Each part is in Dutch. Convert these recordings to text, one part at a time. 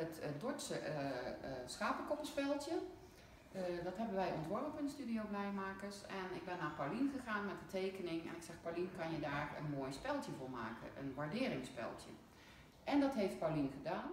het Dordtse schapenkoppenspeldje. Dat hebben wij ontworpen in Studio Blijmakers. En ik ben naar Paulien gegaan met de tekening. En ik zeg, Paulien, kan je daar een mooi speldje voor maken? Een waarderingsspeldje. En dat heeft Paulien gedaan.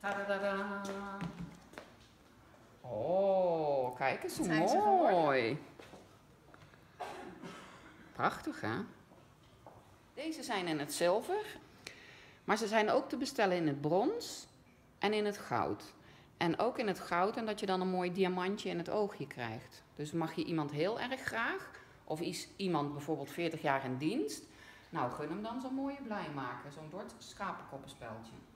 Tadadada. Oh, kijk eens hoe mooi. Prachtig, hè? Deze zijn in het zilver, maar ze zijn ook te bestellen in het brons en in het goud. En ook in het goud, en dat je dan een mooi diamantje in het oogje krijgt. Dus mag je iemand heel erg graag, of is iemand bijvoorbeeld 40 jaar in dienst, nou gun hem dan zo'n mooie Blijmaker, zo'n Dordtse schapenkoppenspeldje.